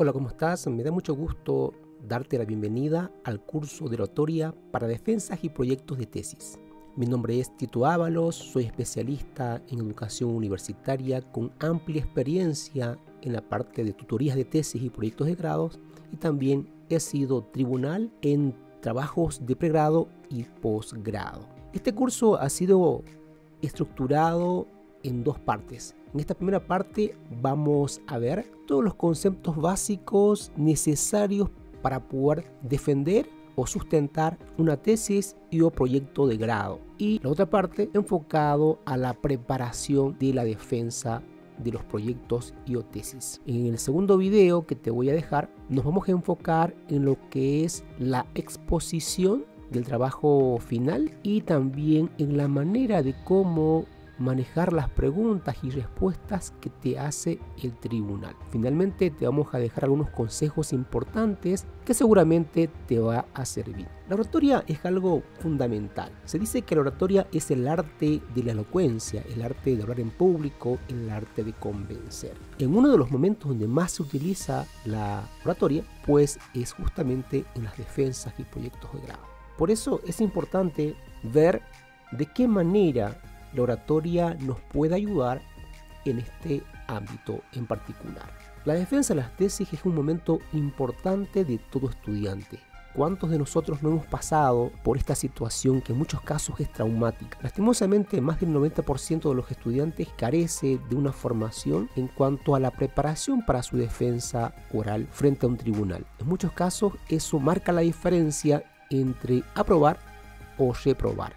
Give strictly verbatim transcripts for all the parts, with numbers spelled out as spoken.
Hola, ¿cómo estás? Me da mucho gusto darte la bienvenida al curso de oratoria para defensas y proyectos de tesis. Mi nombre es Tito Avalos, soy especialista en educación universitaria con amplia experiencia en la parte de tutorías de tesis y proyectos de grados, y también he sido tribunal en trabajos de pregrado y posgrado. Este curso ha sido estructurado en dos partes. En esta primera parte vamos a ver todos los conceptos básicos necesarios para poder defender o sustentar una tesis y o proyecto de grado. Y la otra parte enfocado a la preparación de la defensa de los proyectos y o tesis. En el segundo video que te voy a dejar nos vamos a enfocar en lo que es la exposición del trabajo final y también en la manera de cómo manejar las preguntas y respuestas que te hace el tribunal. Finalmente te vamos a dejar algunos consejos importantes que seguramente te va a servir. La oratoria es algo fundamental. Se dice que la oratoria es el arte de la elocuencia, el arte de hablar en público, el arte de convencer. En uno de los momentos donde más se utiliza la oratoria, pues es justamente en las defensas y proyectos de grado. Por eso es importante ver de qué manera la oratoria nos puede ayudar en este ámbito en particular. La defensa de las tesis es un momento importante de todo estudiante. ¿Cuántos de nosotros no hemos pasado por esta situación que en muchos casos es traumática? Lastimosamente, más del noventa por ciento de los estudiantes carece de una formación en cuanto a la preparación para su defensa oral frente a un tribunal. En muchos casos, eso marca la diferencia entre aprobar o reprobar.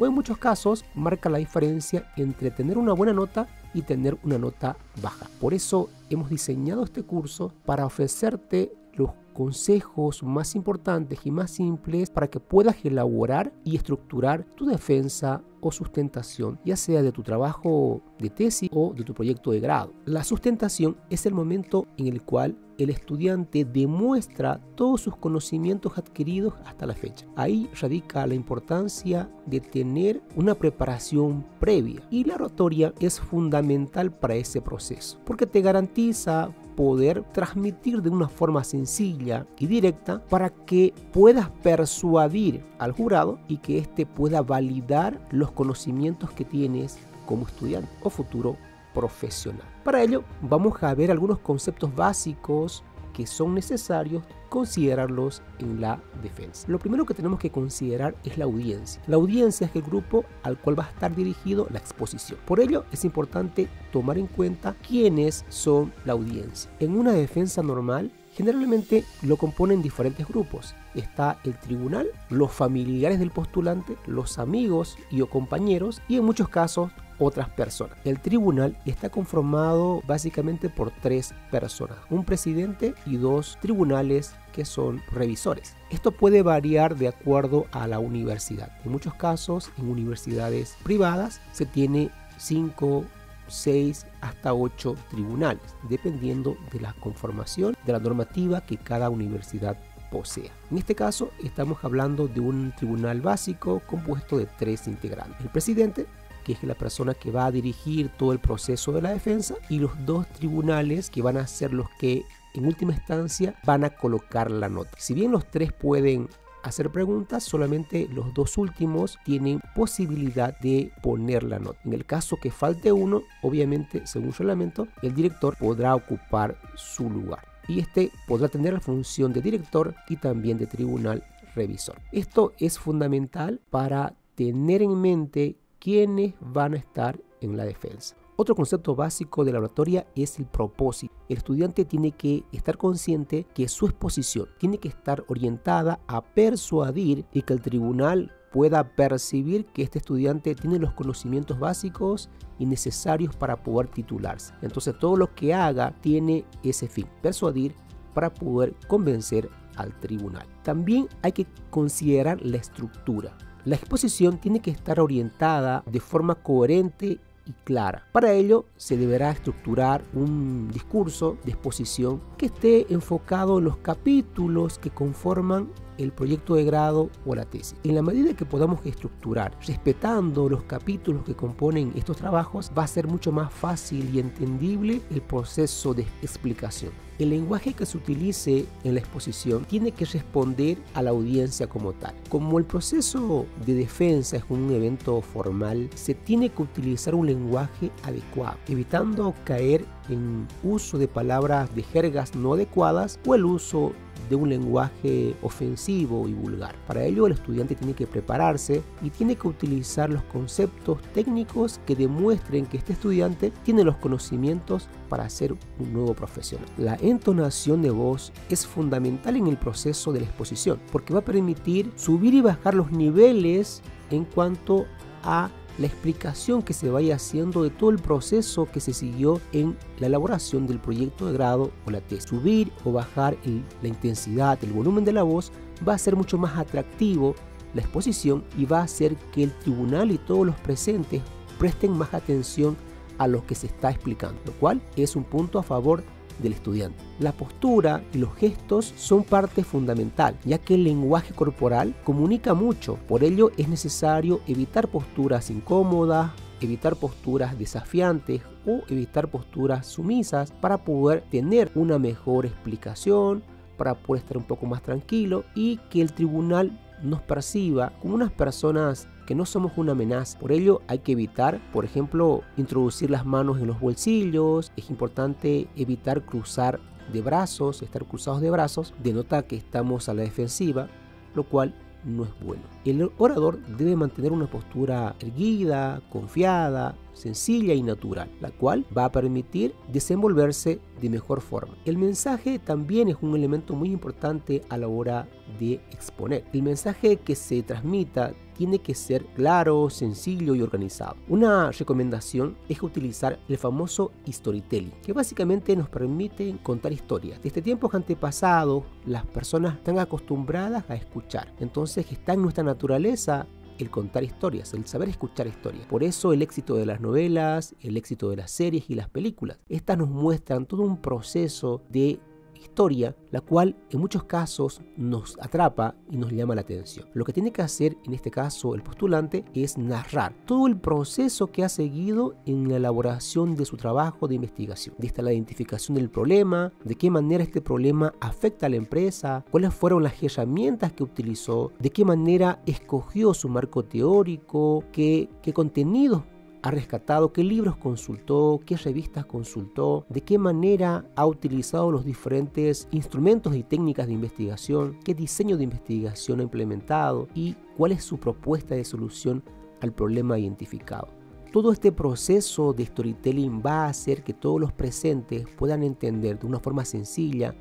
O en muchos casos marca la diferencia entre tener una buena nota y tener una nota baja. Por eso hemos diseñado este curso para ofrecerte los consejos más importantes y más simples para que puedas elaborar y estructurar tu defensa o sustentación, ya sea de tu trabajo de tesis o de tu proyecto de grado. La sustentación es el momento en el cual el estudiante demuestra todos sus conocimientos adquiridos hasta la fecha. Ahí radica la importancia de tener una preparación previa, y la oratoria es fundamental para ese proceso porque te garantiza poder transmitir de una forma sencilla y directa para que puedas persuadir al jurado y que éste pueda validar los conocimientos que tienes como estudiante o futuro profesional. Para ello vamos a ver algunos conceptos básicos que son necesarios considerarlos en la defensa. Lo primero que tenemos que considerar es la audiencia. La audiencia es el grupo al cual va a estar dirigido la exposición. Por ello es importante tomar en cuenta quiénes son la audiencia. En una defensa normal generalmente lo componen diferentes grupos. Está el tribunal, los familiares del postulante, los amigos y o compañeros, y en muchos casos otras personas. El tribunal está conformado básicamente por tres personas, un presidente y dos tribunales que son revisores. Esto puede variar de acuerdo a la universidad. En muchos casos, en universidades privadas se tiene cinco, seis hasta ocho tribunales, dependiendo de la conformación de la normativa que cada universidad posea. En este caso estamos hablando de un tribunal básico compuesto de tres integrantes: el presidente, que es la persona que va a dirigir todo el proceso de la defensa, y los dos tribunales, que van a ser los que en última instancia van a colocar la nota. Si bien los tres pueden hacer preguntas, solamente los dos últimos tienen posibilidad de poner la nota. En el caso que falte uno, obviamente, según su reglamento, el director podrá ocupar su lugar, y este podrá tener la función de director y también de tribunal revisor. Esto es fundamental para tener en mente quiénes van a estar en la defensa. Otro concepto básico de la oratoria es el propósito. El estudiante tiene que estar consciente que su exposición tiene que estar orientada a persuadir y que el tribunal pueda percibir que este estudiante tiene los conocimientos básicos y necesarios para poder titularse. Entonces todo lo que haga tiene ese fin, persuadir para poder convencer al tribunal. También hay que considerar la estructura. La exposición tiene que estar orientada de forma coherente y clara. Para ello se deberá estructurar un discurso de exposición que esté enfocado en los capítulos que conforman el proyecto de grado o la tesis. En la medida que podamos estructurar, respetando los capítulos que componen estos trabajos, va a ser mucho más fácil y entendible el proceso de explicación. El lenguaje que se utilice en la exposición tiene que responder a la audiencia como tal. Como el proceso de defensa es un evento formal, se tiene que utilizar un lenguaje adecuado, evitando caer en uso de palabras de jergas no adecuadas o el uso de un lenguaje ofensivo y vulgar. Para ello, el estudiante tiene que prepararse y tiene que utilizar los conceptos técnicos que demuestren que este estudiante tiene los conocimientos para ser un nuevo profesional. La entonación de voz es fundamental en el proceso de la exposición porque va a permitir subir y bajar los niveles en cuanto a la explicación que se vaya haciendo de todo el proceso que se siguió en la elaboración del proyecto de grado o la tesis. Subir o bajar el, la intensidad, el volumen de la voz va a ser mucho más atractivo la exposición y va a hacer que el tribunal y todos los presentes presten más atención a lo que se está explicando, lo cual es un punto a favor del estudiante. La postura y los gestos son parte fundamental, ya que el lenguaje corporal comunica mucho. Por ello es necesario evitar posturas incómodas, evitar posturas desafiantes o evitar posturas sumisas para poder tener una mejor explicación, para poder estar un poco más tranquilo y que el tribunal nos perciba como unas personas que no somos una amenaza. Por ello hay que evitar, por ejemplo, introducir las manos en los bolsillos. Es importante evitar cruzar de brazos, estar cruzados de brazos, denota que estamos a la defensiva, lo cual no es bueno. El orador debe mantener una postura erguida, confiada, sencilla y natural, la cual va a permitir desenvolverse de mejor forma. El mensaje también es un elemento muy importante a la hora de exponer. El mensaje que se transmita tiene que ser claro, sencillo y organizado. Una recomendación es utilizar el famoso storytelling, que básicamente nos permite contar historias. Desde tiempos antepasados, las personas están acostumbradas a escuchar, entonces está en nuestra naturaleza el contar historias, el saber escuchar historias. Por eso el éxito de las novelas, el éxito de las series y las películas. Estas nos muestran todo un proceso de historia, la cual en muchos casos nos atrapa y nos llama la atención. Lo que tiene que hacer en este caso el postulante es narrar todo el proceso que ha seguido en la elaboración de su trabajo de investigación, desde la identificación del problema, de qué manera este problema afecta a la empresa, cuáles fueron las herramientas que utilizó, de qué manera escogió su marco teórico, qué, qué contenidos ha rescatado, qué libros consultó, qué revistas consultó, de qué manera ha utilizado los diferentes instrumentos y técnicas de investigación, qué diseño de investigación ha implementado y cuál es su propuesta de solución al problema identificado. Todo este proceso de storytelling va a hacer que todos los presentes puedan entender de una forma sencilla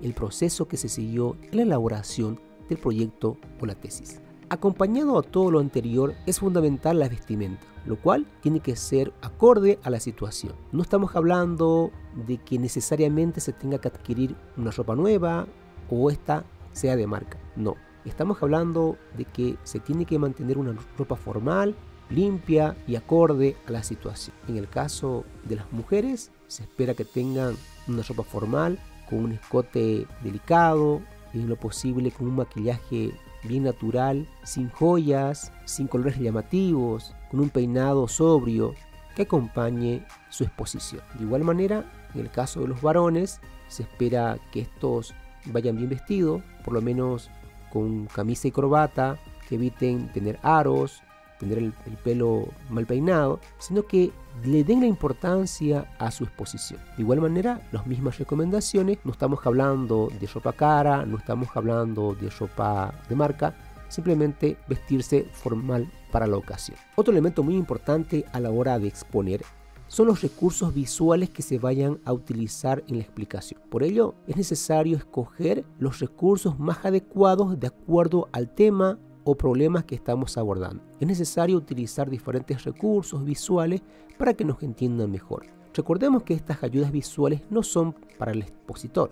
el proceso que se siguió en la elaboración del proyecto o la tesis. Acompañado a todo lo anterior es fundamental la vestimenta, lo cual tiene que ser acorde a la situación. No estamos hablando de que necesariamente se tenga que adquirir una ropa nueva o esta sea de marca. No, estamos hablando de que se tiene que mantener una ropa formal, limpia y acorde a la situación. En el caso de las mujeres, se espera que tengan una ropa formal con un escote delicado y en lo posible con un maquillaje bien natural, sin joyas, sin colores llamativos, con un peinado sobrio que acompañe su exposición. De igual manera, en el caso de los varones, se espera que estos vayan bien vestidos, por lo menos con camisa y corbata, que eviten tener aros, tener el, el pelo mal peinado, sino que le den la importancia a su exposición. De igual manera, las mismas recomendaciones, no estamos hablando de ropa cara, no estamos hablando de ropa de marca, simplemente vestirse formal para la ocasión. Otro elemento muy importante a la hora de exponer son los recursos visuales que se vayan a utilizar en la explicación. Por ello, es necesario escoger los recursos más adecuados de acuerdo al tema o problemas que estamos abordando. Es necesario utilizar diferentes recursos visuales para que nos entiendan mejor. Recordemos que estas ayudas visuales no son para el expositor,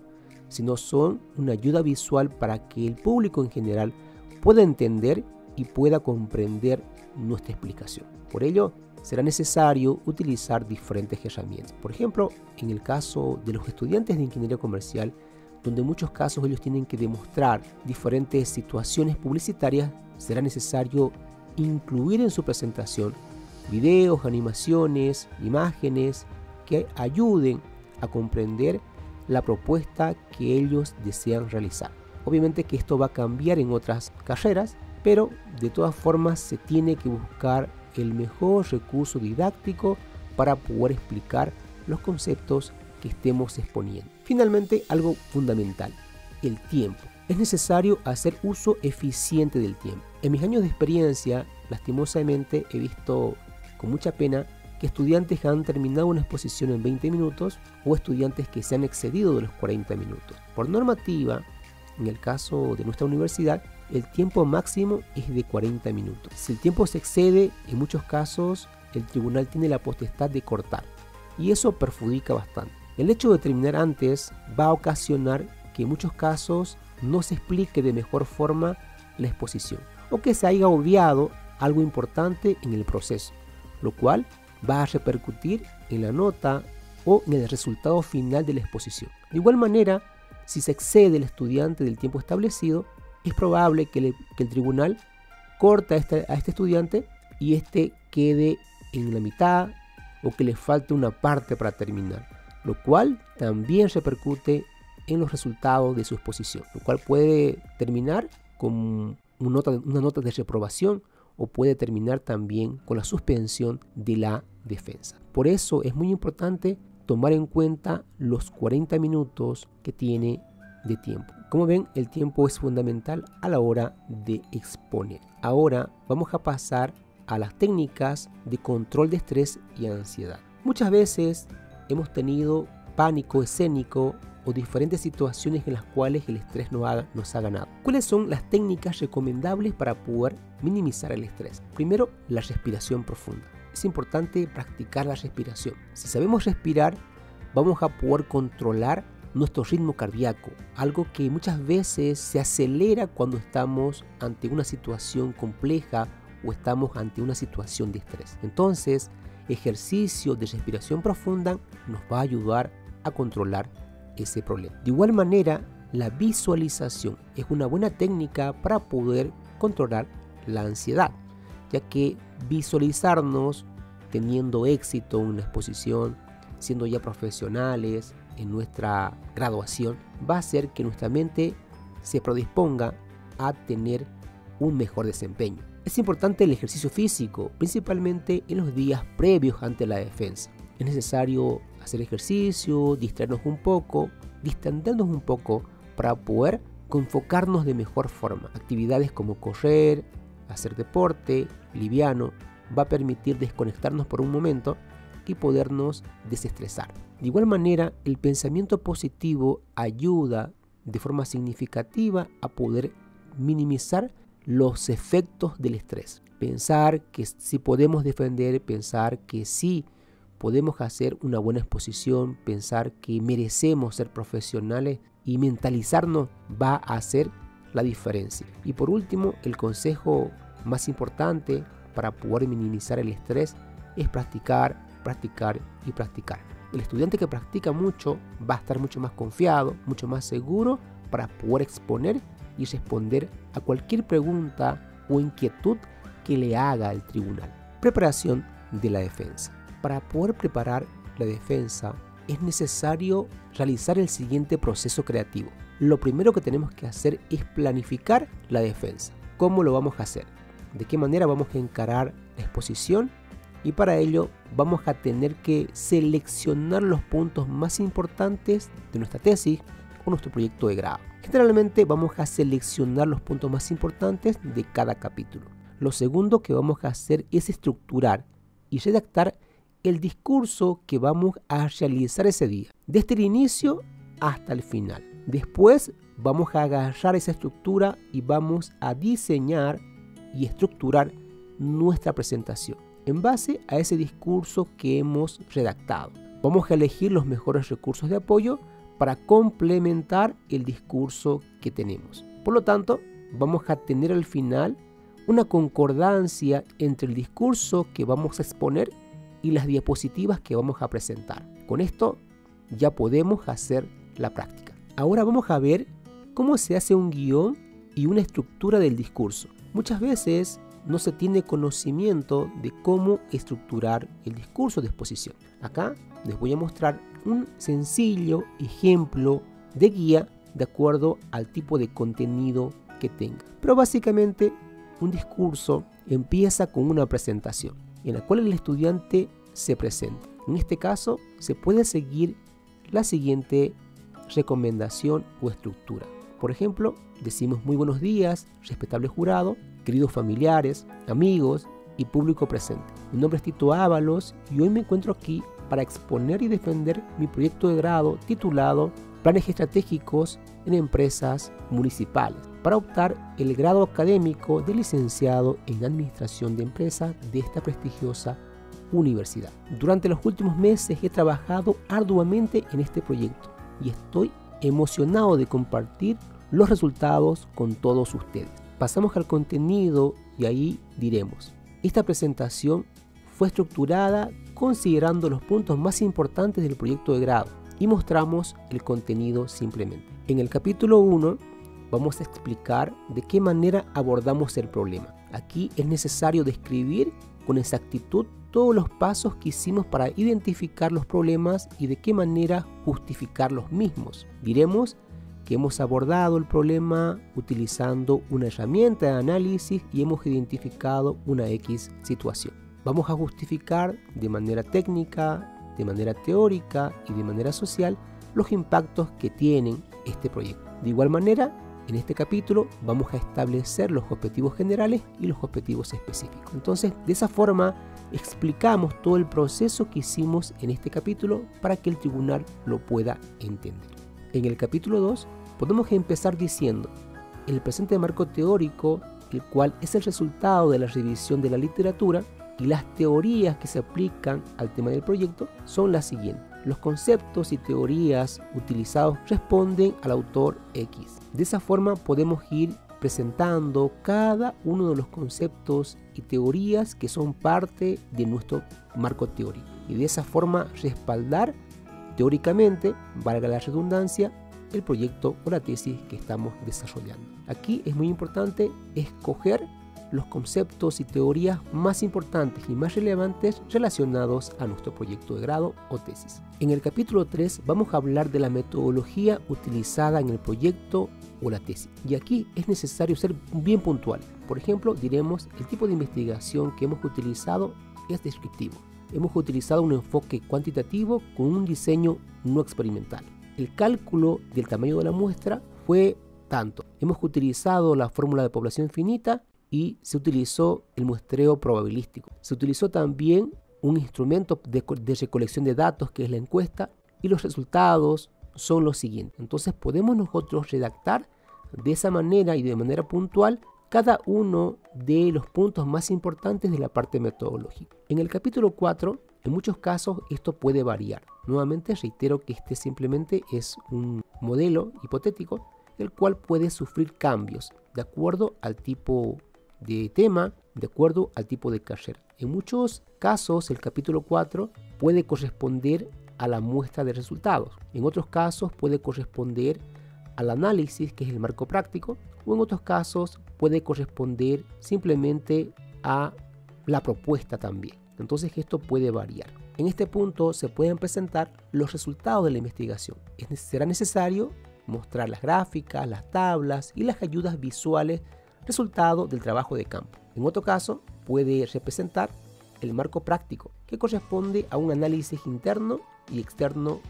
sino son una ayuda visual para que el público en general pueda entender y pueda comprender nuestra explicación. Por ello, será necesario utilizar diferentes herramientas. Por ejemplo, en el caso de los estudiantes de Ingeniería Comercial, donde en muchos casos ellos tienen que demostrar diferentes situaciones publicitarias, será necesario incluir en su presentación videos, animaciones, imágenes que ayuden a comprender la propuesta que ellos desean realizar. Obviamente que esto va a cambiar en otras carreras, pero de todas formas se tiene que buscar el mejor recurso didáctico para poder explicar los conceptos que estemos exponiendo. Finalmente, algo fundamental, el tiempo. Es necesario hacer uso eficiente del tiempo. En mis años de experiencia, lastimosamente, he visto con mucha pena que estudiantes que han terminado una exposición en veinte minutos o estudiantes que se han excedido de los cuarenta minutos. Por normativa, en el caso de nuestra universidad, el tiempo máximo es de cuarenta minutos. Si el tiempo se excede, en muchos casos el tribunal tiene la potestad de cortar, y eso perjudica bastante. El hecho de terminar antes va a ocasionar que en muchos casos no se explique de mejor forma la exposición, o que se haya obviado algo importante en el proceso, lo cual va a repercutir en la nota o en el resultado final de la exposición. De igual manera, si se excede el estudiante del tiempo establecido, es probable que, le, que el tribunal corte a este, a este estudiante y este quede en la mitad o que le falte una parte para terminar, lo cual también repercute en los resultados de su exposición, lo cual puede terminar con una nota, una nota de reprobación o puede terminar también con la suspensión de la defensa. Por eso es muy importante tomar en cuenta los cuarenta minutos que tiene de tiempo. Como ven, el tiempo es fundamental a la hora de exponer. Ahora vamos a pasar a las técnicas de control de estrés y ansiedad. Muchas veces hemos tenido pánico escénico o diferentes situaciones en las cuales el estrés nos ha, nos ha ganado. ¿Cuáles son las técnicas recomendables para poder minimizar el estrés? Primero, la respiración profunda. Es importante practicar la respiración. Si sabemos respirar, vamos a poder controlar nuestro ritmo cardíaco, algo que muchas veces se acelera cuando estamos ante una situación compleja o estamos ante una situación de estrés. Entonces, ejercicio de respiración profunda nos va a ayudar a controlar ese problema. De igual manera, la visualización es una buena técnica para poder controlar la ansiedad, ya que visualizarnos teniendo éxito en una exposición, siendo ya profesionales en nuestra graduación, va a hacer que nuestra mente se predisponga a tener un mejor desempeño. Es importante el ejercicio físico, principalmente en los días previos ante la defensa. Es necesario hacer ejercicio, distraernos un poco, distendernos un poco para poder enfocarnos de mejor forma. Actividades como correr, hacer deporte liviano va a permitir desconectarnos por un momento y podernos desestresar. De igual manera, el pensamiento positivo ayuda de forma significativa a poder minimizar los efectos del estrés. Pensar que sí podemos defender, pensar que sí podemos hacer una buena exposición, pensar que merecemos ser profesionales y mentalizarnos va a hacer la diferencia. Y por último, el consejo más importante para poder minimizar el estrés es practicar, practicar y practicar. El estudiante que practica mucho va a estar mucho más confiado, mucho más seguro para poder exponer y responder a cualquier pregunta o inquietud que le haga el tribunal. Preparación de la defensa. Para poder preparar la defensa es necesario realizar el siguiente proceso creativo. Lo primero que tenemos que hacer es planificar la defensa. ¿Cómo lo vamos a hacer? ¿De qué manera vamos a encarar la exposición? Y para ello vamos a tener que seleccionar los puntos más importantes de nuestra tesis o nuestro proyecto de grado. Generalmente vamos a seleccionar los puntos más importantes de cada capítulo. Lo segundo que vamos a hacer es estructurar y redactar el discurso que vamos a realizar ese día, desde el inicio hasta el final. Después vamos a agarrar esa estructura y vamos a diseñar y estructurar nuestra presentación en base a ese discurso que hemos redactado. Vamos a elegir los mejores recursos de apoyo para complementar el discurso que tenemos. Por lo tanto, vamos a tener al final una concordancia entre el discurso que vamos a exponer y las diapositivas que vamos a presentar. Con esto ya podemos hacer la práctica. Ahora vamos a ver cómo se hace un guión y una estructura del discurso. Muchas veces no se tiene conocimiento de cómo estructurar el discurso de exposición. Acá les voy a mostrar un sencillo ejemplo de guía de acuerdo al tipo de contenido que tenga. Pero básicamente un discurso empieza con una presentación en la cual el estudiante se presenta. En este caso se puede seguir la siguiente recomendación o estructura. Por ejemplo, decimos: muy buenos días, respetable jurado, queridos familiares, amigos y público presente. Mi nombre es Tito Avalos y hoy me encuentro aquí para exponer y defender mi proyecto de grado titulado Planes Estratégicos en Empresas Municipales para optar el grado académico de licenciado en Administración de Empresas de esta prestigiosa universidad. Durante los últimos meses he trabajado arduamente en este proyecto y estoy emocionado de compartir los resultados con todos ustedes. Pasamos al contenido y ahí diremos: esta presentación fue estructurada considerando los puntos más importantes del proyecto de grado, y mostramos el contenido simplemente. En el capítulo uno vamos a explicar de qué manera abordamos el problema. Aquí es necesario describir con exactitud todos los pasos que hicimos para identificar los problemas y de qué manera justificar los mismos. Diremos que hemos abordado el problema utilizando una herramienta de análisis y hemos identificado una X situación. Vamos a justificar de manera técnica, de manera teórica y de manera social los impactos que tienen este proyecto. De igual manera, en este capítulo vamos a establecer los objetivos generales y los objetivos específicos. Entonces, de esa forma explicamos todo el proceso que hicimos en este capítulo para que el tribunal lo pueda entender. En el capítulo dos podemos empezar diciendo: el presente marco teórico, el cual es el resultado de la revisión de la literatura, y las teorías que se aplican al tema del proyecto son las siguientes. Los conceptos y teorías utilizados responden al autor X. De esa forma podemos ir presentando cada uno de los conceptos y teorías que son parte de nuestro marco teórico. Y de esa forma respaldar teóricamente, valga la redundancia, el proyecto o la tesis que estamos desarrollando. Aquí es muy importante escoger los conceptos y teorías más importantes y más relevantes relacionados a nuestro proyecto de grado o tesis. En el capítulo tres vamos a hablar de la metodología utilizada en el proyecto o la tesis. Y aquí es necesario ser bien puntual. Por ejemplo, diremos: el tipo de investigación que hemos utilizado es descriptivo. Hemos utilizado un enfoque cuantitativo con un diseño no experimental. El cálculo del tamaño de la muestra fue tanto. Hemos utilizado la fórmula de población finita y se utilizó el muestreo probabilístico. Se utilizó también un instrumento de, de recolección de datos que es la encuesta, y los resultados son los siguientes. Entonces podemos nosotros redactar de esa manera y de manera puntual cada uno de los puntos más importantes de la parte metodológica. En el capítulo cuatro, en muchos casos esto puede variar. Nuevamente reitero que este simplemente es un modelo hipotético, el cual puede sufrir cambios de acuerdo al tipo de tema, de acuerdo al tipo de carrera. En muchos casos el capítulo cuatro puede corresponder a la muestra de resultados, en otros casos puede corresponder al análisis, que es el marco práctico, o en otros casos puede corresponder simplemente a la propuesta también. Entonces esto puede variar. En este punto se pueden presentar los resultados de la investigación. Será necesario mostrar las gráficas, las tablas y las ayudas visuales resultado del trabajo de campo. En otro caso, puede representar el marco práctico, que corresponde a un análisis interno y externo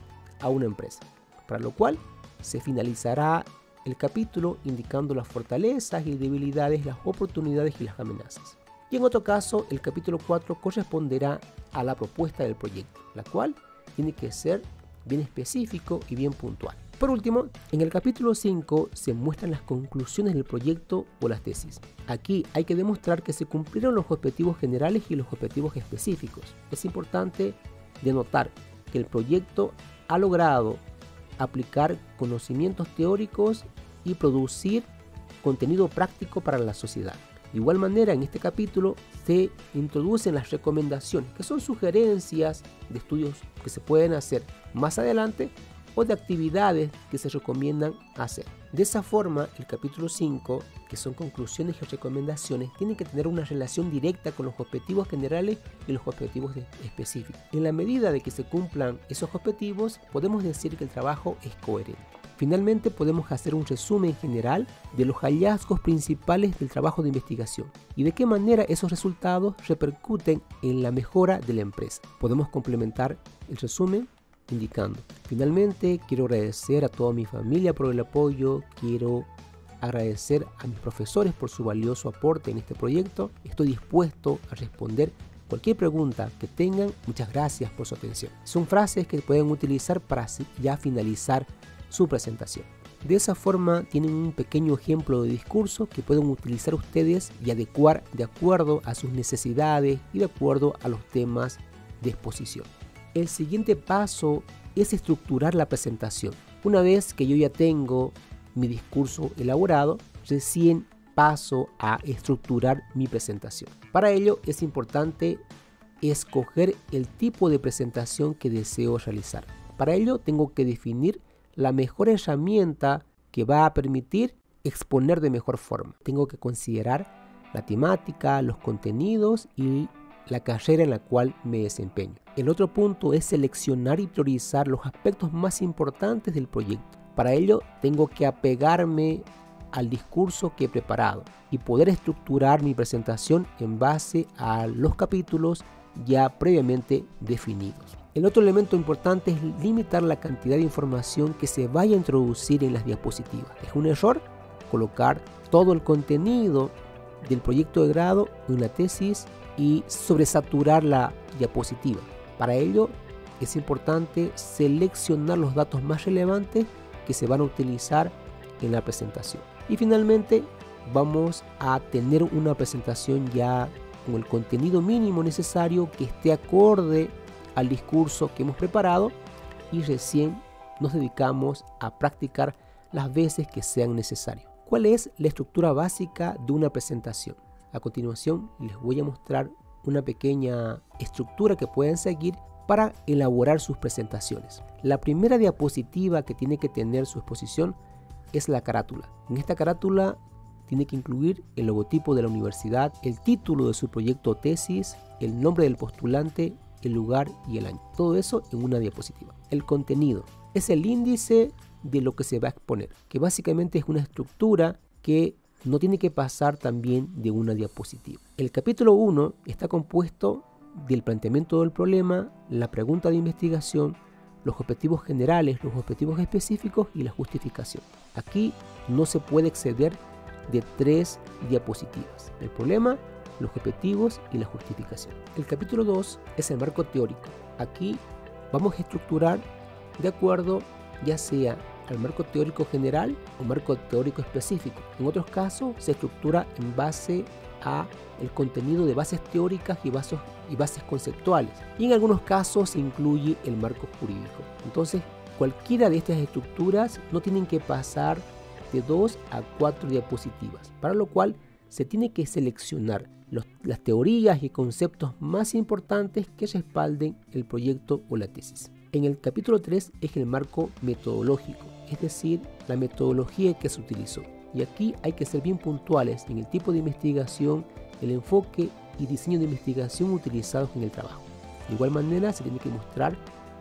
a una empresa, para lo cual se finalizará el capítulo indicando las fortalezas y debilidades, las oportunidades y las amenazas. Y en otro caso, el capítulo cuatro corresponderá a la propuesta del proyecto, la cual tiene que ser bien específico y bien puntual. Por último, en el capítulo cinco se muestran las conclusiones del proyecto o las tesis. Aquí hay que demostrar que se cumplieron los objetivos generales y los objetivos específicos. Es importante denotar que el proyecto ha logrado aplicar conocimientos teóricos y producir contenido práctico para la sociedad. De igual manera, en este capítulo se introducen las recomendaciones, que son sugerencias de estudios que se pueden hacer más adelante o de actividades que se recomiendan hacer. De esa forma, el capítulo cinco, que son conclusiones y recomendaciones, tiene que tener una relación directa con los objetivos generales y los objetivos específicos. En la medida de que se cumplan esos objetivos, podemos decir que el trabajo es coherente. Finalmente, podemos hacer un resumen general de los hallazgos principales del trabajo de investigación y de qué manera esos resultados repercuten en la mejora de la empresa. Podemos complementar el resumen indicando: finalmente, quiero agradecer a toda mi familia por el apoyo, quiero agradecer a mis profesores por su valioso aporte en este proyecto, estoy dispuesto a responder cualquier pregunta que tengan, muchas gracias por su atención. Son frases que pueden utilizar para ya finalizar su presentación. De esa forma tienen un pequeño ejemplo de discurso que pueden utilizar ustedes y adecuar de acuerdo a sus necesidades y de acuerdo a los temas de exposición. El siguiente paso es estructurar la presentación. Una vez que yo ya tengo mi discurso elaborado, recién paso a estructurar mi presentación. Para ello es importante escoger el tipo de presentación que deseo realizar. Para ello tengo que definir la mejor herramienta que va a permitir exponer de mejor forma. Tengo que considerar la temática, los contenidos y la carrera en la cual me desempeño. El otro punto es seleccionar y priorizar los aspectos más importantes del proyecto. Para ello tengo que apegarme al discurso que he preparado y poder estructurar mi presentación en base a los capítulos ya previamente definidos. El otro elemento importante es limitar la cantidad de información que se vaya a introducir en las diapositivas. Es un error colocar todo el contenido del proyecto de grado en una tesis y sobresaturar la diapositiva. Para ello es importante seleccionar los datos más relevantes que se van a utilizar en la presentación. Y finalmente vamos a tener una presentación ya con el contenido mínimo necesario que esté acorde al discurso que hemos preparado y recién nos dedicamos a practicar las veces que sean necesarias. ¿Cuál es la estructura básica de una presentación? A continuación les voy a mostrar una pequeña estructura que pueden seguir para elaborar sus presentaciones. La primera diapositiva que tiene que tener su exposición es la carátula. En esta carátula tiene que incluir el logotipo de la universidad, el título de su proyecto o tesis, el nombre del postulante, el lugar y el año. Todo eso en una diapositiva. El contenido es el índice de lo que se va a exponer, que básicamente es una estructura que no tiene que pasar también de una diapositiva. El capítulo uno está compuesto del planteamiento del problema, la pregunta de investigación, los objetivos generales, los objetivos específicos y la justificación. Aquí no se puede exceder de tres diapositivas: el problema, los objetivos y la justificación. El capítulo dos es el marco teórico. Aquí vamos a estructurar de acuerdo ya sea al marco teórico general o marco teórico específico. En otros casos se estructura en base a el contenido de bases teóricas y bases, y bases conceptuales. Y en algunos casos se incluye el marco jurídico. Entonces, cualquiera de estas estructuras no tienen que pasar de dos a cuatro diapositivas, para lo cual se tiene que seleccionar los, las teorías y conceptos más importantes que respalden el proyecto o la tesis. En el capítulo tres es el marco metodológico, es decir, la metodología que se utilizó. Y aquí hay que ser bien puntuales en el tipo de investigación, el enfoque y diseño de investigación utilizados en el trabajo. De igual manera se tiene que mostrar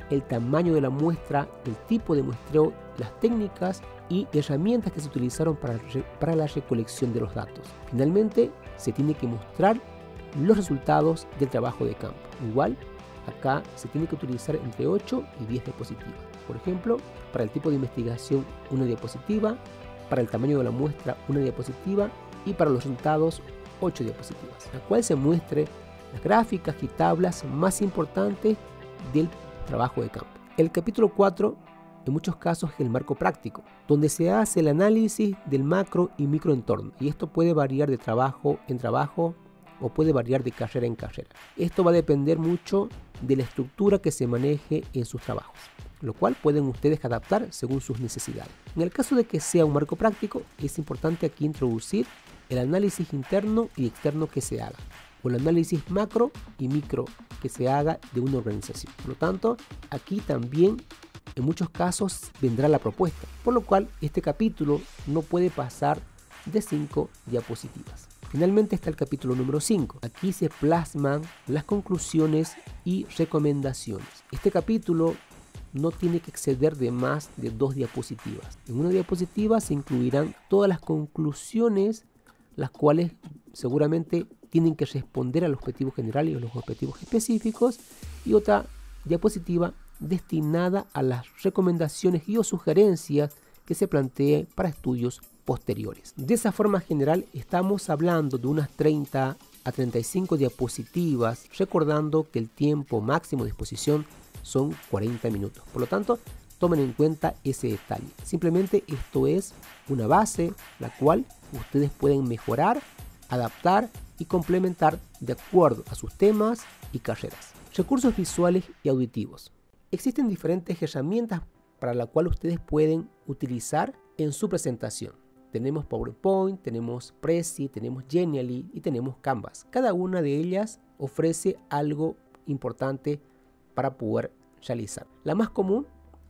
el tamaño de la muestra, el tipo de muestreo, las técnicas y herramientas que se utilizaron para, para la recolección de los datos. Finalmente, se tiene que mostrar los resultados del trabajo de campo. Igual, acá se tiene que utilizar entre ocho y diez diapositivas. Por ejemplo, para el tipo de investigación una diapositiva, para el tamaño de la muestra una diapositiva y para los resultados ocho diapositivas, en la cual se muestre las gráficas y tablas más importantes del trabajo de campo. El capítulo cuatro en muchos casos es el marco práctico, donde se hace el análisis del macro y micro entorno, y esto puede variar de trabajo en trabajo o puede variar de carrera en carrera. Esto va a depender mucho de la estructura que se maneje en sus trabajos, lo cual pueden ustedes adaptar según sus necesidades. En el caso de que sea un marco práctico, es importante aquí introducir el análisis interno y externo que se haga, o el análisis macro y micro que se haga de una organización. Por lo tanto, aquí también en muchos casos vendrá la propuesta, por lo cual este capítulo no puede pasar de cinco diapositivas. Finalmente está el capítulo número cinco. Aquí se plasman las conclusiones y recomendaciones. Este capítulo no tiene que exceder de más de dos diapositivas. En una diapositiva se incluirán todas las conclusiones, las cuales seguramente tienen que responder a los objetivos generales y a los objetivos específicos, y otra diapositiva destinada a las recomendaciones y o sugerencias que se planteen para estudios posteriores. De esa forma general estamos hablando de unas treinta a treinta y cinco diapositivas, recordando que el tiempo máximo de exposición son cuarenta minutos. Por lo tanto, tomen en cuenta ese detalle. Simplemente esto es una base la cual ustedes pueden mejorar, adaptar y complementar de acuerdo a sus temas y carreras. Recursos visuales y auditivos. Existen diferentes herramientas para la cual ustedes pueden utilizar en su presentación. Tenemos PowerPoint, tenemos Prezi, tenemos Genially y tenemos Canva. Cada una de ellas ofrece algo importante para poder realizar. La más común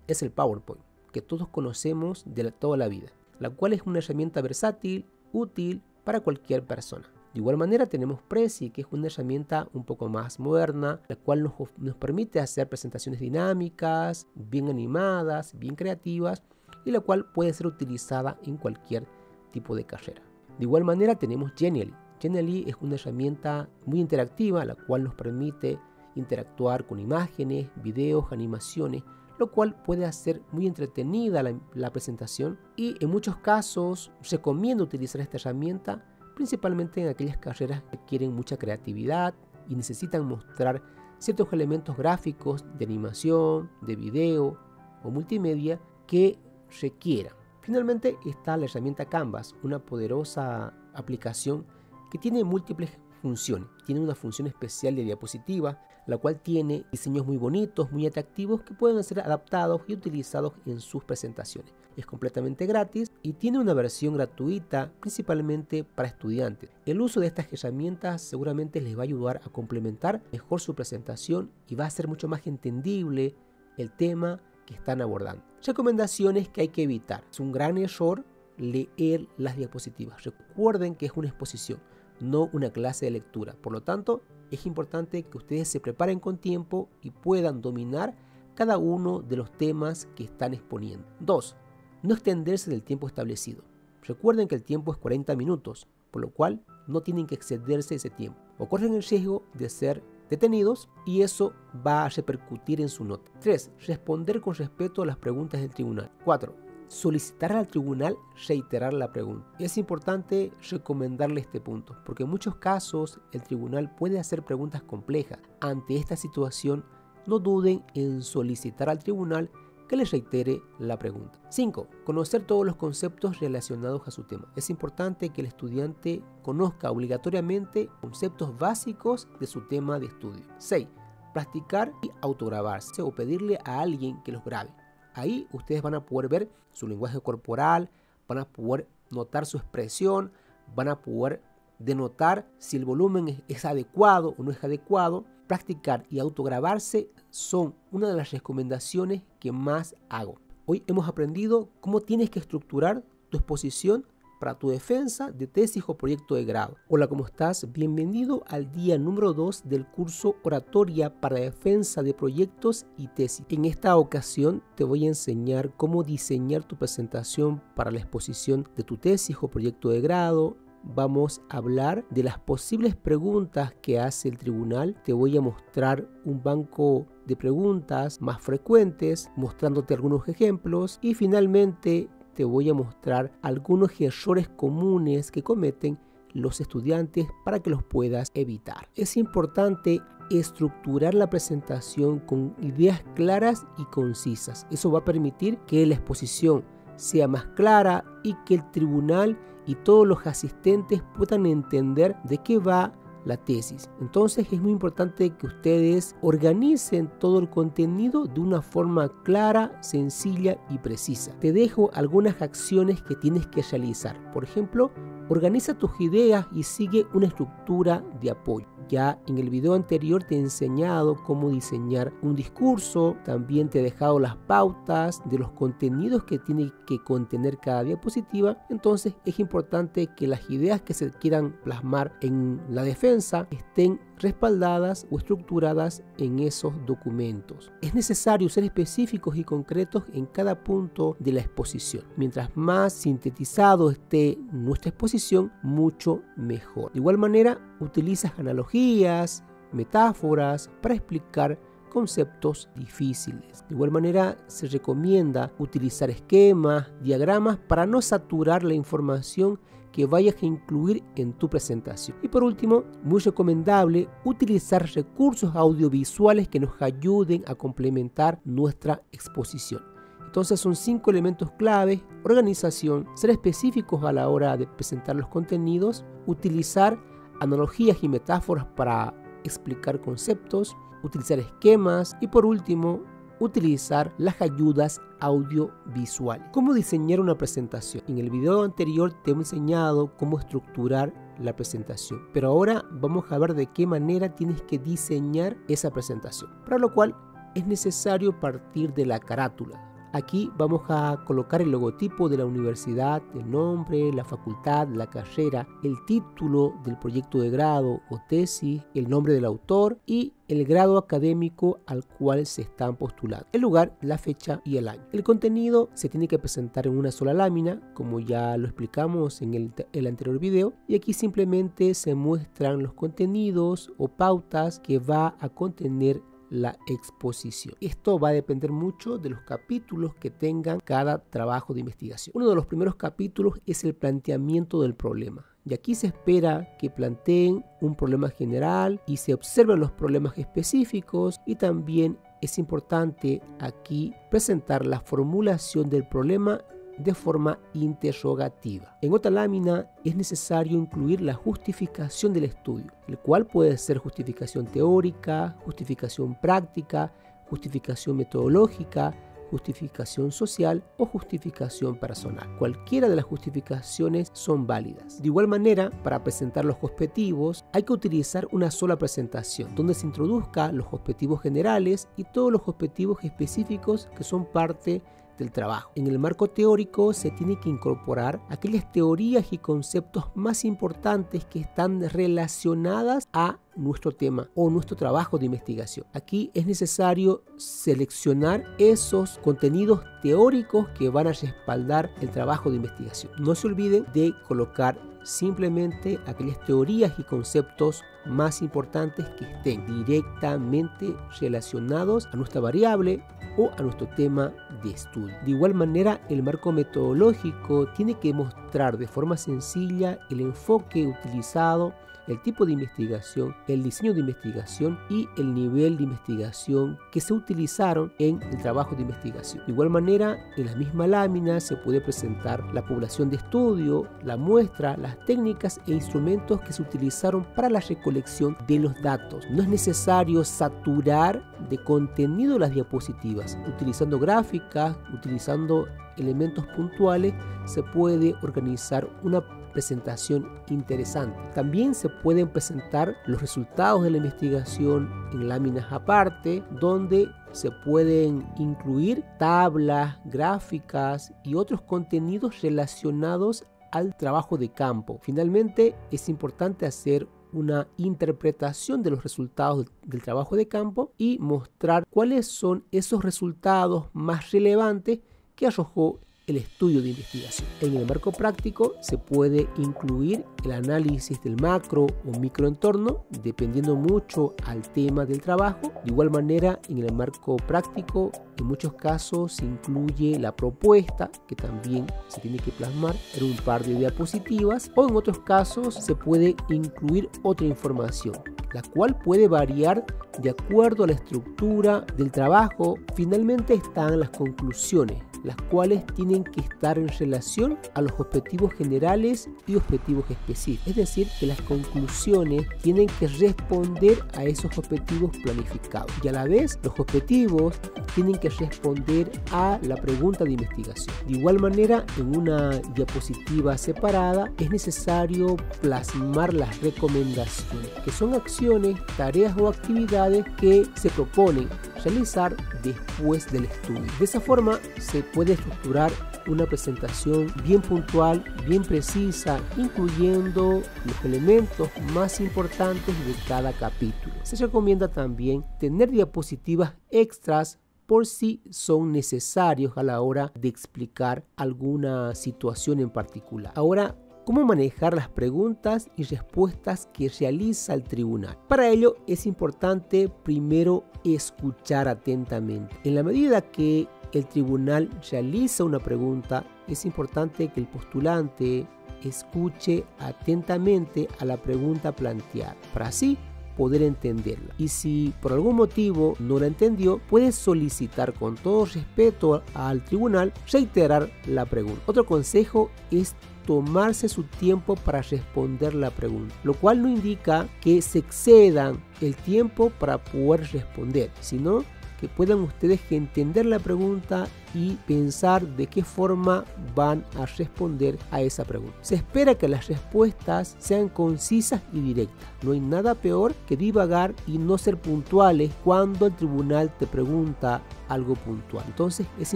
es el PowerPoint, que todos conocemos de la, toda la vida, la cual es una herramienta versátil, útil para cualquier persona. De igual manera tenemos Prezi, que es una herramienta un poco más moderna, la cual nos, nos permite hacer presentaciones dinámicas, bien animadas, bien creativas, y la cual puede ser utilizada en cualquier tipo de carrera. De igual manera tenemos Genially. Genially es una herramienta muy interactiva, la cual nos permite interactuar con imágenes, videos, animaciones, lo cual puede hacer muy entretenida la, la presentación, y en muchos casos recomiendo utilizar esta herramienta principalmente en aquellas carreras que requieren mucha creatividad y necesitan mostrar ciertos elementos gráficos de animación, de video o multimedia que requieran. Finalmente está la herramienta Canva, una poderosa aplicación que tiene múltiples funciones. Tiene una función especial de diapositiva, la cual tiene diseños muy bonitos, muy atractivos, que pueden ser adaptados y utilizados en sus presentaciones. Es completamente gratis y tiene una versión gratuita, principalmente para estudiantes. El uso de estas herramientas seguramente les va a ayudar a complementar mejor su presentación y va a ser mucho más entendible el tema que están abordando. Recomendaciones que hay que evitar. Es un gran error leer las diapositivas. Recuerden que es una exposición, no una clase de lectura. Por lo tanto, es importante que ustedes se preparen con tiempo y puedan dominar cada uno de los temas que están exponiendo. dos. No extenderse del tiempo establecido. Recuerden que el tiempo es cuarenta minutos, por lo cual no tienen que excederse ese tiempo. O corren el riesgo de ser detenidos y eso va a repercutir en su nota. tres. Responder con respeto a las preguntas del tribunal. cuatro. Solicitar al tribunal reiterar la pregunta. Es importante recomendarle este punto, porque en muchos casos el tribunal puede hacer preguntas complejas. Ante esta situación, no duden en solicitar al tribunal que les reitere la pregunta. cinco. Conocer todos los conceptos relacionados a su tema. Es importante que el estudiante conozca obligatoriamente conceptos básicos de su tema de estudio. seis. Practicar y autograbarse o pedirle a alguien que los grabe. Ahí ustedes van a poder ver su lenguaje corporal, van a poder notar su expresión, van a poder denotar si el volumen es adecuado o no es adecuado. Practicar y autograbarse son una de las recomendaciones que más hago. Hoy hemos aprendido cómo tienes que estructurar tu exposición para tu defensa de tesis o proyecto de grado. Hola, ¿cómo estás? Bienvenido al día número dos del curso Oratoria para Defensa de Proyectos y Tesis. En esta ocasión te voy a enseñar cómo diseñar tu presentación para la exposición de tu tesis o proyecto de grado. Vamos a hablar de las posibles preguntas que hace el tribunal. Te voy a mostrar un banco de preguntas más frecuentes, mostrándote algunos ejemplos y finalmente te voy a mostrar algunos errores comunes que cometen los estudiantes para que los puedas evitar. Es importante estructurar la presentación con ideas claras y concisas. Eso va a permitir que la exposición sea más clara y que el tribunal y todos los asistentes puedan entender de qué va la tesis. Entonces es muy importante que ustedes organicen todo el contenido de una forma clara, sencilla y precisa. Te dejo algunas acciones que tienes que realizar. Por ejemplo, organiza tus ideas y sigue una estructura de apoyo. Ya en el video anterior te he enseñado cómo diseñar un discurso, también te he dejado las pautas de los contenidos que tiene que contener cada diapositiva. Entonces es importante que las ideas que se quieran plasmar en la defensa estén respaldadas o estructuradas en esos documentos. Es necesario ser específicos y concretos en cada punto de la exposición. Mientras más sintetizado esté nuestra exposición, mucho mejor. De igual manera, utilizas analogías, metáforas para explicar conceptos difíciles. De igual manera, se recomienda utilizar esquemas, diagramas para no saturar la información que vayas a incluir en tu presentación. Y por último, muy recomendable utilizar recursos audiovisuales que nos ayuden a complementar nuestra exposición. Entonces son cinco elementos claves: organización, ser específicos a la hora de presentar los contenidos, utilizar analogías y metáforas para explicar conceptos, utilizar esquemas y por último, utilizar las ayudas audiovisuales. ¿Cómo diseñar una presentación? En el video anterior te he enseñado cómo estructurar la presentación, pero ahora vamos a ver de qué manera tienes que diseñar esa presentación, para lo cual es necesario partir de la carátula. Aquí vamos a colocar el logotipo de la universidad, el nombre, la facultad, la carrera, el título del proyecto de grado o tesis, el nombre del autor y el grado académico al cual se están postulando, el lugar, la fecha y el año. El contenido se tiene que presentar en una sola lámina, como ya lo explicamos en el, el anterior video, y aquí simplemente se muestran los contenidos o pautas que va a contener la exposición. Esto va a depender mucho de los capítulos que tengan cada trabajo de investigación. Uno de los primeros capítulos es el planteamiento del problema. Y aquí se espera que planteen un problema general y se observen los problemas específicos, y también es importante aquí presentar la formulación del problema de forma interrogativa. En otra lámina es necesario incluir la justificación del estudio, el cual puede ser justificación teórica, justificación práctica, justificación metodológica, justificación social o justificación personal. Cualquiera de las justificaciones son válidas. De igual manera, para presentar los objetivos hay que utilizar una sola presentación donde se introduzca los objetivos generales y todos los objetivos específicos que son parte del trabajo. En el marco teórico se tiene que incorporar aquellas teorías y conceptos más importantes que están relacionadas a nuestro tema o nuestro trabajo de investigación. Aquí es necesario seleccionar esos contenidos teóricos que van a respaldar el trabajo de investigación. No se olviden de colocar simplemente aquellas teorías y conceptos más importantes que estén directamente relacionados a nuestra variable o a nuestro tema de estudio. De igual manera, el marco metodológico tiene que mostrar de forma sencilla el enfoque utilizado, el tipo de investigación, el diseño de investigación y el nivel de investigación que se utilizaron en el trabajo de investigación. De igual manera, en la misma lámina se puede presentar la población de estudio, la muestra, las técnicas e instrumentos que se utilizaron para la recolección de los datos. No es necesario saturar de contenido las diapositivas. Utilizando gráficas, utilizando elementos puntuales, se puede organizar una presentación interesante. También se pueden presentar los resultados de la investigación en láminas aparte, donde se pueden incluir tablas, gráficas y otros contenidos relacionados al trabajo de campo. Finalmente, es importante hacer una interpretación de los resultados del trabajo de campo y mostrar cuáles son esos resultados más relevantes que arrojó el estudio de investigación. En el marco práctico se puede incluir el análisis del macro o microentorno, dependiendo mucho al tema del trabajo. De igual manera, en el marco práctico en muchos casos se incluye la propuesta, que también se tiene que plasmar en un par de diapositivas, o en otros casos se puede incluir otra información, la cual puede variar de acuerdo a la estructura del trabajo. Finalmente están las conclusiones, las cuales tienen que estar en relación a los objetivos generales y objetivos específicos. Es decir, que las conclusiones tienen que responder a esos objetivos planificados y a la vez los objetivos tienen que responder a la pregunta de investigación. De igual manera, en una diapositiva separada es necesario plasmar las recomendaciones, que son acciones, tareas o actividades que se proponen realizar después del estudio. De esa forma se puede estructurar una presentación bien puntual, bien precisa, incluyendo los elementos más importantes de cada capítulo. Se recomienda también tener diapositivas extras por si son necesarios a la hora de explicar alguna situación en particular. Ahora, ¿cómo manejar las preguntas y respuestas que realiza el tribunal? Para ello es importante primero escuchar atentamente. En la medida que el tribunal realiza una pregunta, es importante que el postulante escuche atentamente a la pregunta planteada para así poder entenderla. Y si por algún motivo no la entendió, puede solicitar con todo respeto al tribunal reiterar la pregunta. Otro consejo es tomarse su tiempo para responder la pregunta, lo cual no indica que se excedan el tiempo para poder responder, sino que puedan ustedes entender la pregunta y pensar de qué forma van a responder a esa pregunta. Se espera que las respuestas sean concisas y directas. No hay nada peor que divagar y no ser puntuales cuando el tribunal te pregunta algo puntual. Entonces es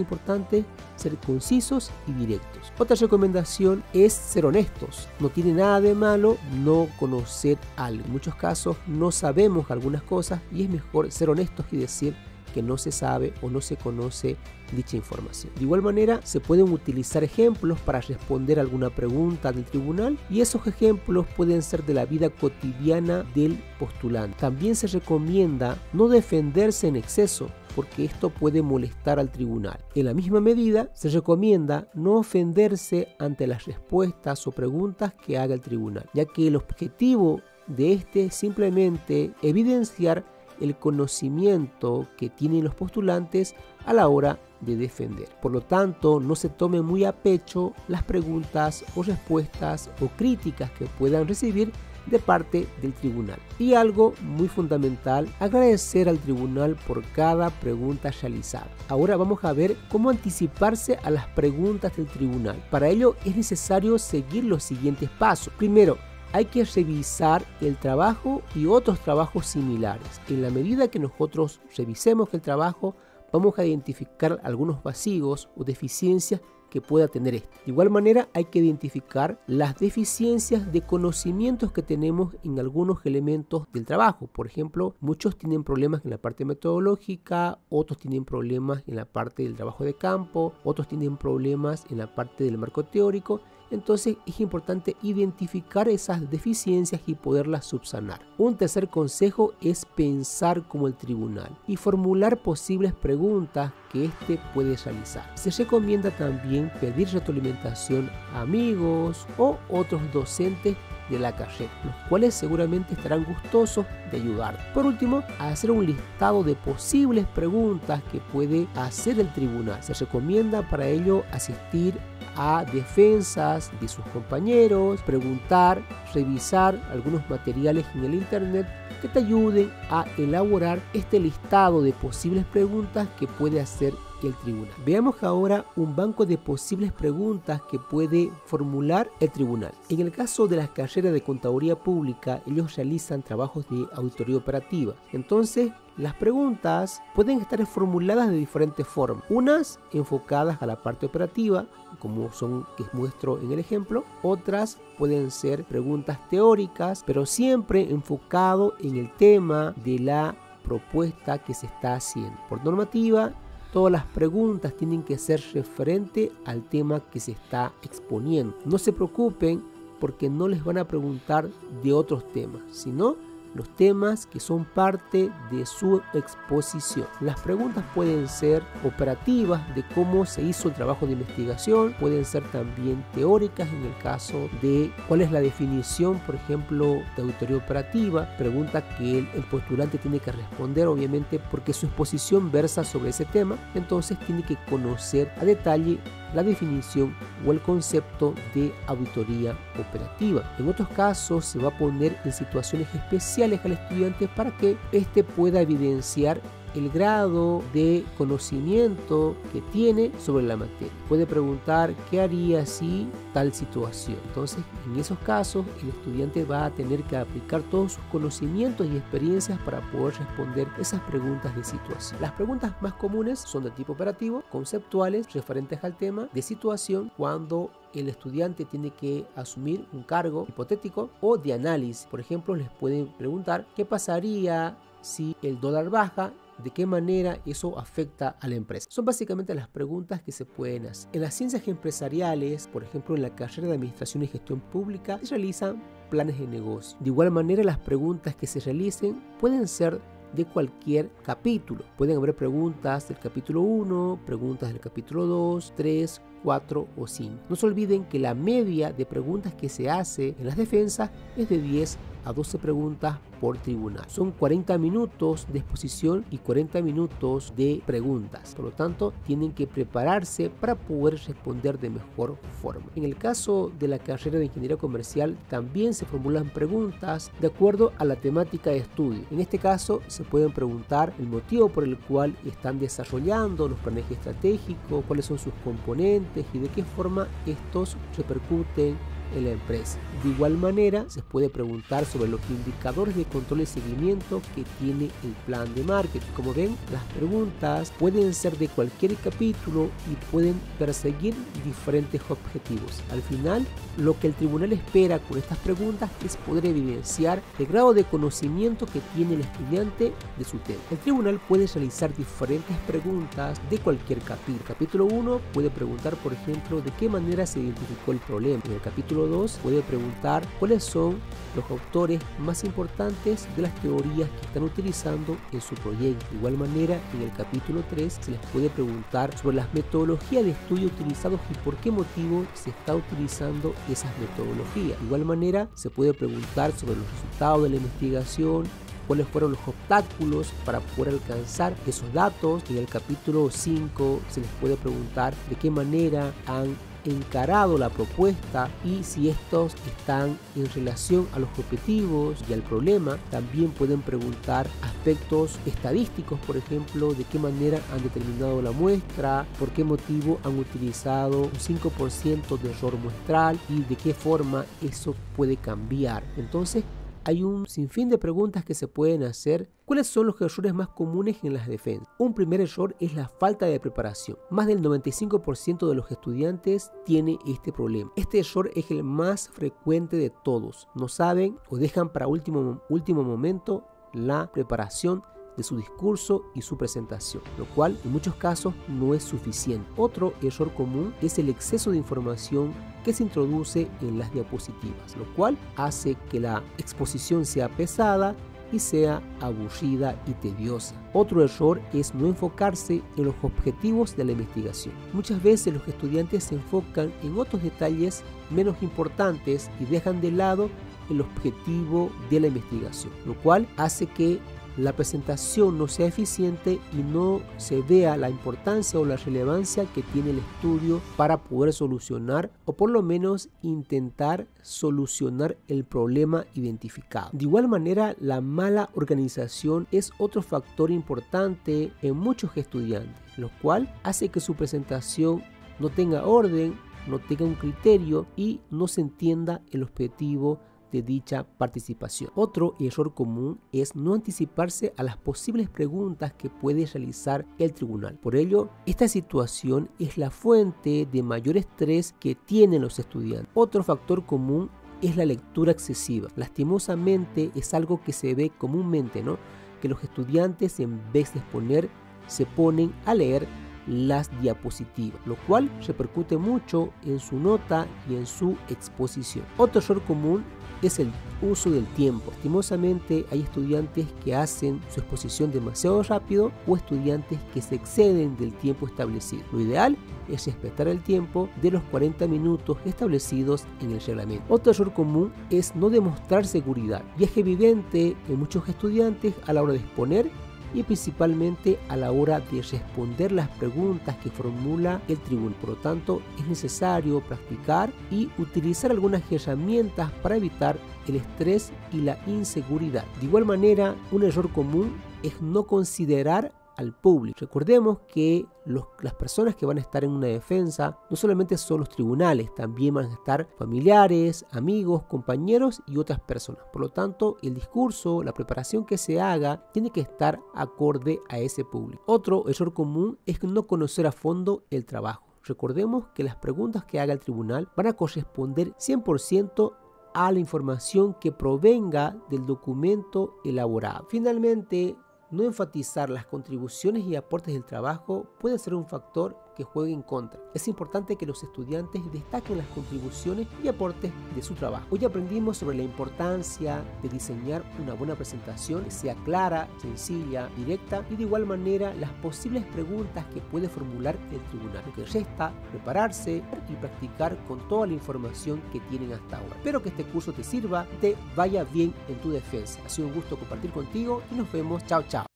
importante ser concisos y directos. Otra recomendación es ser honestos. No tiene nada de malo no conocer algo. En muchos casos no sabemos algunas cosas y es mejor ser honestos y decir que no se sabe o no se conoce dicha información. De igual manera, se pueden utilizar ejemplos para responder alguna pregunta del tribunal y esos ejemplos pueden ser de la vida cotidiana del postulante. También se recomienda no defenderse en exceso, porque esto puede molestar al tribunal. En la misma medida, se recomienda no ofenderse ante las respuestas o preguntas que haga el tribunal, ya que el objetivo de este es simplemente evidenciar el conocimiento que tienen los postulantes a la hora de defender. Por lo tanto, no se tomen muy a pecho las preguntas o respuestas o críticas que puedan recibir de parte del tribunal. Y algo muy fundamental, agradecer al tribunal por cada pregunta realizada. Ahora vamos a ver cómo anticiparse a las preguntas del tribunal. Para ello es necesario seguir los siguientes pasos. Primero, hay que revisar el trabajo y otros trabajos similares. En la medida que nosotros revisemos el trabajo, vamos a identificar algunos vacíos o deficiencias que pueda tener este. De igual manera, hay que identificar las deficiencias de conocimientos que tenemos en algunos elementos del trabajo. Por ejemplo, muchos tienen problemas en la parte metodológica, otros tienen problemas en la parte del trabajo de campo, otros tienen problemas en la parte del marco teórico. Entonces es importante identificar esas deficiencias y poderlas subsanar. Un tercer consejo es pensar como el tribunal y formular posibles preguntas que éste puede realizar. Se recomienda también pedir retroalimentación a amigos o otros docentes de la carrera, los cuales seguramente estarán gustosos de ayudar. Por último, hacer un listado de posibles preguntas que puede hacer el tribunal. Se recomienda para ello asistir a defensas de sus compañeros, preguntar, revisar algunos materiales en el internet que te ayuden a elaborar este listado de posibles preguntas que puede hacer el tribunal. Veamos ahora un banco de posibles preguntas que puede formular el tribunal. En el caso de las carreras de Contaduría Pública, ellos realizan trabajos de auditoría operativa. Entonces, las preguntas pueden estar formuladas de diferentes formas. Unas enfocadas a la parte operativa, como son que muestro en el ejemplo. Otras pueden ser preguntas teóricas, pero siempre enfocado en el tema de la propuesta que se está haciendo. Por normativa, todas las preguntas tienen que ser referente al tema que se está exponiendo. No se preocupen porque no les van a preguntar de otros temas, sino los temas que son parte de su exposición. Las preguntas pueden ser operativas de cómo se hizo el trabajo de investigación, pueden ser también teóricas en el caso de cuál es la definición, por ejemplo, de auditoría operativa, pregunta que el, el postulante tiene que responder, obviamente, porque su exposición versa sobre ese tema, entonces tiene que conocer a detalle la definición o el concepto de auditoría operativa. En otros casos se va a poner en situaciones especiales al estudiante para que éste pueda evidenciar el grado de conocimiento que tiene sobre la materia. Puede preguntar qué haría si tal situación. Entonces, en esos casos, el estudiante va a tener que aplicar todos sus conocimientos y experiencias para poder responder esas preguntas de situación. Las preguntas más comunes son de tipo operativo, conceptuales, referentes al tema, de situación, cuando el estudiante tiene que asumir un cargo hipotético, o de análisis. Por ejemplo, les pueden preguntar qué pasaría si el dólar baja, de qué manera eso afecta a la empresa. Son básicamente las preguntas que se pueden hacer. En las ciencias empresariales, por ejemplo, en la carrera de Administración y Gestión Pública, se realizan planes de negocio. De igual manera, las preguntas que se realicen pueden ser de cualquier capítulo. Pueden haber preguntas del capítulo uno, preguntas del capítulo dos, tres, cuatro o cinco. No se olviden que la media de preguntas que se hace en las defensas es de diez a doce preguntas por tribunal. Son cuarenta minutos de exposición y cuarenta minutos de preguntas. Por lo tanto, tienen que prepararse para poder responder de mejor forma. En el caso de la carrera de Ingeniería Comercial, también se formulan preguntas de acuerdo a la temática de estudio. En este caso, se pueden preguntar el motivo por el cual están desarrollando los planes estratégicos, cuáles son sus componentes y de qué forma estos repercuten en la empresa. De igual manera, se puede preguntar sobre los indicadores de control y seguimiento que tiene el plan de marketing. Como ven, las preguntas pueden ser de cualquier capítulo y pueden perseguir diferentes objetivos. Al final, lo que el tribunal espera con estas preguntas es poder evidenciar el grado de conocimiento que tiene el estudiante de su tema. El tribunal puede realizar diferentes preguntas de cualquier capítulo. Capítulo uno puede preguntar, por ejemplo, de qué manera se identificó el problema. En el capítulo dos puede preguntar cuáles son los autores más importantes de las teorías que están utilizando en su proyecto. De igual manera, en el capítulo tres se les puede preguntar sobre las metodologías de estudio utilizadas y por qué motivo se está utilizando esas metodologías. De igual manera, se puede preguntar sobre los resultados de la investigación, cuáles fueron los obstáculos para poder alcanzar esos datos. En el capítulo cinco se les puede preguntar de qué manera han encarado la propuesta y si estos están en relación a los objetivos y al problema. También pueden preguntar aspectos estadísticos, por ejemplo, de qué manera han determinado la muestra, por qué motivo han utilizado un cinco por ciento de error muestral y de qué forma eso puede cambiar. Entonces, hay un sinfín de preguntas que se pueden hacer. ¿Cuáles son los errores más comunes en las defensas? Un primer error es la falta de preparación. Más del noventa y cinco por ciento de los estudiantes tiene este problema. Este error es el más frecuente de todos. No saben o dejan para último, último momento la preparación de su discurso y su presentación, lo cual en muchos casos no es suficiente. Otro error común es el exceso de información que se introduce en las diapositivas, lo cual hace que la exposición sea pesada y sea aburrida y tediosa. Otro error es no enfocarse en los objetivos de la investigación. Muchas veces los estudiantes se enfocan en otros detalles menos importantes y dejan de lado el objetivo de la investigación, lo cual hace que la presentación no sea eficiente y no se vea la importancia o la relevancia que tiene el estudio para poder solucionar o por lo menos intentar solucionar el problema identificado. De igual manera, la mala organización es otro factor importante en muchos estudiantes, lo cual hace que su presentación no tenga orden, no tenga un criterio y no se entienda el objetivo de dicha participación. Otro error común es no anticiparse a las posibles preguntas que puede realizar el tribunal. Por ello, esta situación es la fuente de mayor estrés que tienen los estudiantes. Otro factor común es la lectura excesiva. Lastimosamente es algo que se ve comúnmente, ¿no? Que los estudiantes, en vez de exponer, se ponen a leer las diapositivas, lo cual repercute mucho en su nota y en su exposición. Otro error común es el uso del tiempo. Lastimosamente hay estudiantes que hacen su exposición demasiado rápido o estudiantes que se exceden del tiempo establecido. Lo ideal es respetar el tiempo de los cuarenta minutos establecidos en el reglamento. Otro error común es no demostrar seguridad, y es evidente en muchos estudiantes a la hora de exponer y principalmente a la hora de responder las preguntas que formula el tribunal. Por lo tanto, es necesario practicar y utilizar algunas herramientas para evitar el estrés y la inseguridad. De igual manera, un error común es no considerar al público. Recordemos que los, las personas que van a estar en una defensa no solamente son los tribunales, también van a estar familiares, amigos, compañeros y otras personas. Por lo tanto, el discurso, la preparación que se haga tiene que estar acorde a ese público. Otro error común es no conocer a fondo el trabajo. Recordemos que las preguntas que haga el tribunal van a corresponder cien por ciento a la información que provenga del documento elaborado. Finalmente, no enfatizar las contribuciones y aportes del trabajo puede ser un factor que juegue en contra. Es importante que los estudiantes destaquen las contribuciones y aportes de su trabajo. Hoy aprendimos sobre la importancia de diseñar una buena presentación que sea clara, sencilla, directa, y de igual manera las posibles preguntas que puede formular el tribunal. Lo que resta, prepararse y practicar con toda la información que tienen hasta ahora. Espero que este curso te sirva, te vaya bien en tu defensa. Ha sido un gusto compartir contigo y nos vemos. Chao, chao.